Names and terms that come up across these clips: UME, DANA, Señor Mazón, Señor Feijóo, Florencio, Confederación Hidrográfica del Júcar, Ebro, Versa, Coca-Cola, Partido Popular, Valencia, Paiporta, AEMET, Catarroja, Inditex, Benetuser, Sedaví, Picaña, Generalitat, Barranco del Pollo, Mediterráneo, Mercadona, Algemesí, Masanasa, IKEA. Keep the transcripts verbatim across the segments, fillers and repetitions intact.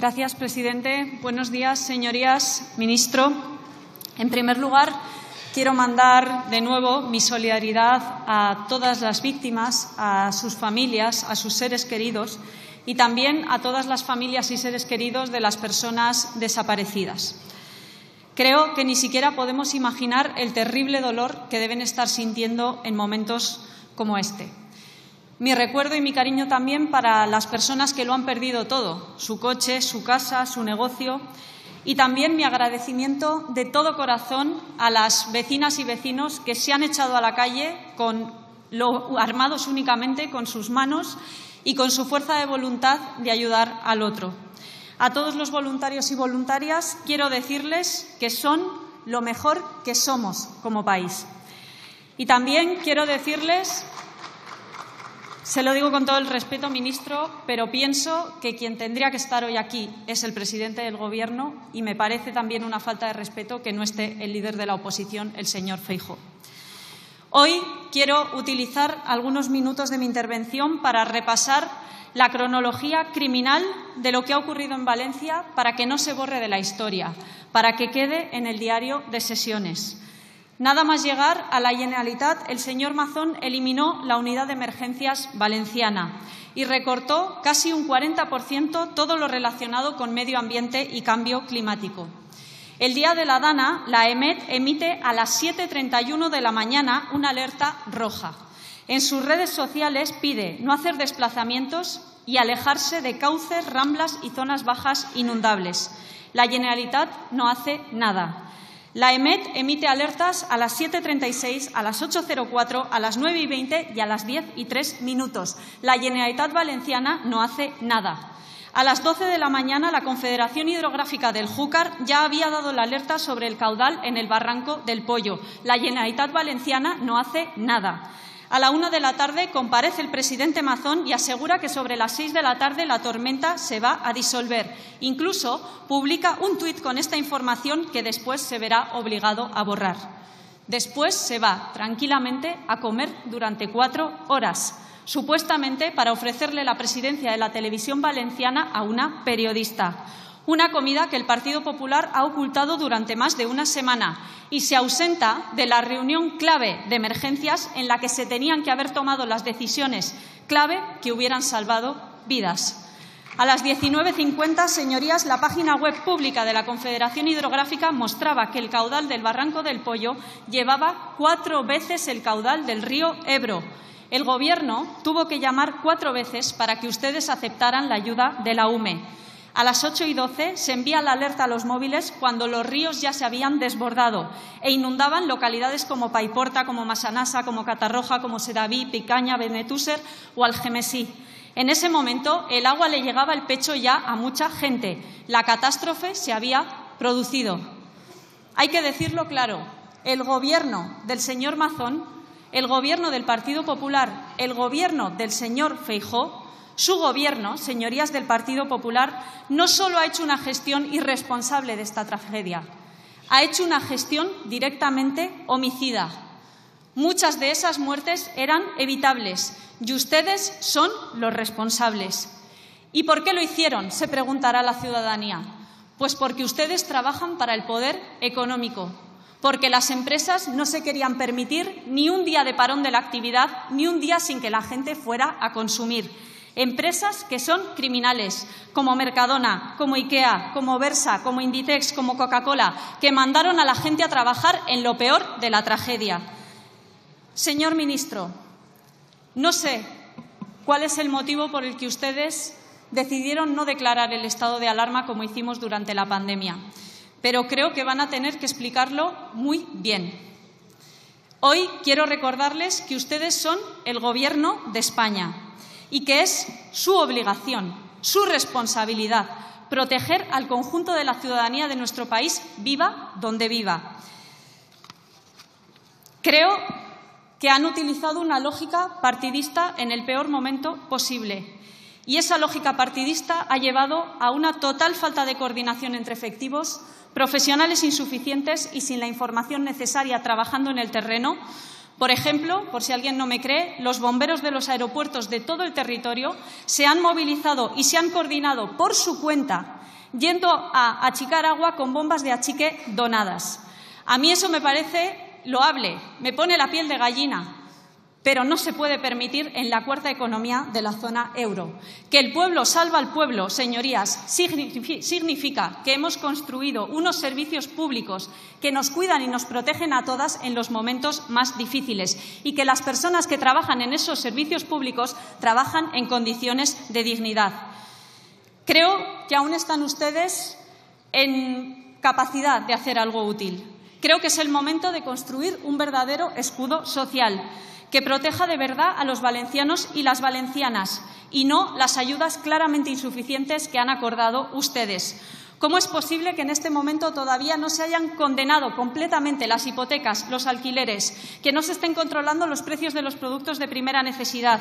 Gracias, presidente. Buenos días, señorías, ministro. En primer lugar, quiero mandar de nuevo mi solidaridad a todas las víctimas, a sus familias, a sus seres queridos y también a todas las familias y seres queridos de las personas desaparecidas. Creo que ni siquiera podemos imaginar el terrible dolor que deben estar sintiendo en momentos como este. Mi recuerdo y mi cariño también para las personas que lo han perdido todo, su coche, su casa, su negocio. Y también mi agradecimiento de todo corazón a las vecinas y vecinos que se han echado a la calle con lo, armados únicamente con sus manos y con su fuerza de voluntad de ayudar al otro. A todos los voluntarios y voluntarias quiero decirles que son lo mejor que somos como país. Y también quiero decirles, se lo digo con todo el respeto, ministro, pero pienso que quien tendría que estar hoy aquí es el presidente del Gobierno y me parece también una falta de respeto que no esté el líder de la oposición, el señor Feijóo. Hoy quiero utilizar algunos minutos de mi intervención para repasar la cronología criminal de lo que ha ocurrido en Valencia para que no se borre de la historia, para que quede en el diario de sesiones. Nada más llegar a la Generalitat, el señor Mazón eliminó la unidad de emergencias valenciana y recortó casi un cuarenta por ciento todo lo relacionado con medio ambiente y cambio climático. El día de la DANA, la AEMET emite a las siete treinta y uno de la mañana una alerta roja. En sus redes sociales pide no hacer desplazamientos y alejarse de cauces, ramblas y zonas bajas inundables. La Generalitat no hace nada. La AEMET emite alertas a las siete treinta y seis, a las ocho cero cuatro, a las nueve y veinte y a las diez y tres minutos. La Generalitat Valenciana no hace nada. A las doce de la mañana, la Confederación Hidrográfica del Júcar ya había dado la alerta sobre el caudal en el Barranco del Pollo. La Generalitat Valenciana no hace nada. A la una de la tarde comparece el presidente Mazón y asegura que sobre las seis de la tarde la tormenta se va a disolver. Incluso publica un tuit con esta información que después se verá obligado a borrar. Después se va tranquilamente a comer durante cuatro horas, supuestamente para ofrecerle la presidencia de la televisión valenciana a una periodista. Una comida que el Partido Popular ha ocultado durante más de una semana y se ausenta de la reunión clave de emergencias en la que se tenían que haber tomado las decisiones clave que hubieran salvado vidas. A las diecinueve cincuenta, señorías, la página web pública de la Confederación Hidrográfica mostraba que el caudal del Barranco del Pollo llevaba cuatro veces el caudal del río Ebro. El Gobierno tuvo que llamar cuatro veces para que ustedes aceptaran la ayuda de la U M E. A las ocho y doce se envía la alerta a los móviles cuando los ríos ya se habían desbordado e inundaban localidades como Paiporta, como Masanasa, como Catarroja, como Sedaví, Picaña, Benetuser o Algemesí. En ese momento el agua le llegaba al pecho ya a mucha gente. La catástrofe se había producido. Hay que decirlo claro, el Gobierno del señor Mazón, el Gobierno del Partido Popular, el Gobierno del señor Feijóo, su Gobierno, señorías del Partido Popular, no solo ha hecho una gestión irresponsable de esta tragedia, ha hecho una gestión directamente homicida. Muchas de esas muertes eran evitables y ustedes son los responsables. ¿Y por qué lo hicieron?, se preguntará la ciudadanía. Pues porque ustedes trabajan para el poder económico, porque las empresas no se querían permitir ni un día de parón de la actividad, ni un día sin que la gente fuera a consumir. Empresas que son criminales, como Mercadona, como IKEA, como Versa, como Inditex, como Coca-Cola, que mandaron a la gente a trabajar en lo peor de la tragedia. Señor ministro, no sé cuál es el motivo por el que ustedes decidieron no declarar el estado de alarma como hicimos durante la pandemia, pero creo que van a tener que explicarlo muy bien. Hoy quiero recordarles que ustedes son el Gobierno de España y que es su obligación, su responsabilidad, proteger al conjunto de la ciudadanía de nuestro país, viva donde viva. Creo que han utilizado una lógica partidista en el peor momento posible, y esa lógica partidista ha llevado a una total falta de coordinación entre efectivos, profesionales insuficientes y sin la información necesaria trabajando en el terreno, Por ejemplo, por si alguien no me cree, los bomberos de los aeropuertos de todo el territorio se han movilizado y se han coordinado por su cuenta yendo a achicar agua con bombas de achique donadas. A mí eso me parece loable, me pone la piel de gallina, pero no se puede permitir en la cuarta economía de la zona euro. Que el pueblo salva al pueblo, señorías, significa que hemos construido unos servicios públicos que nos cuidan y nos protegen a todas en los momentos más difíciles y que las personas que trabajan en esos servicios públicos trabajan en condiciones de dignidad. Creo que aún están ustedes en capacidad de hacer algo útil. Creo que es el momento de construir un verdadero escudo social que proteja de verdad a los valencianos y las valencianas y no las ayudas claramente insuficientes que han acordado ustedes. ¿Cómo es posible que en este momento todavía no se hayan condenado completamente las hipotecas, los alquileres, que no se estén controlando los precios de los productos de primera necesidad,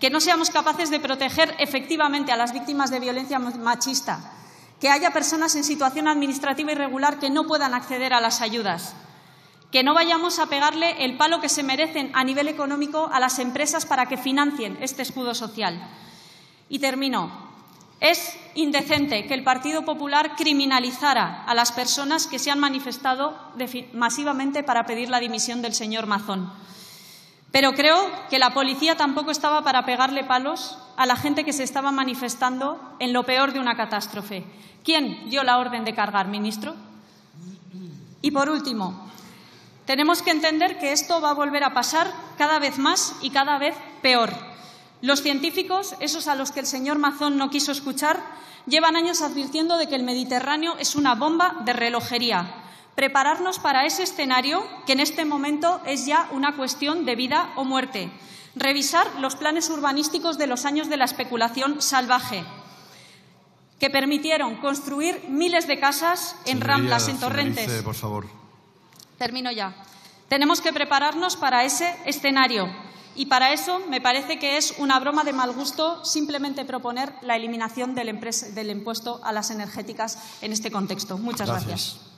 que no seamos capaces de proteger efectivamente a las víctimas de violencia machista, que haya personas en situación administrativa irregular que no puedan acceder a las ayudas? Que no vayamos a pegarle el palo que se merecen a nivel económico a las empresas para que financien este escudo social. Y termino. Es indecente que el Partido Popular criminalizara a las personas que se han manifestado masivamente para pedir la dimisión del señor Mazón. Pero creo que la policía tampoco estaba para pegarle palos a la gente que se estaba manifestando en lo peor de una catástrofe. ¿Quién dio la orden de cargar, ministro? Y por último, tenemos que entender que esto va a volver a pasar cada vez más y cada vez peor. Los científicos, esos a los que el señor Mazón no quiso escuchar, llevan años advirtiendo de que el Mediterráneo es una bomba de relojería. Prepararnos para ese escenario, que en este momento es ya una cuestión de vida o muerte. Revisar los planes urbanísticos de los años de la especulación salvaje, que permitieron construir miles de casas en ramblas, en torrentes. Por favor. Termino ya. Tenemos que prepararnos para ese escenario y para eso me parece que es una broma de mal gusto simplemente proponer la eliminación del, del impuesto a las energéticas en este contexto. Muchas gracias. gracias.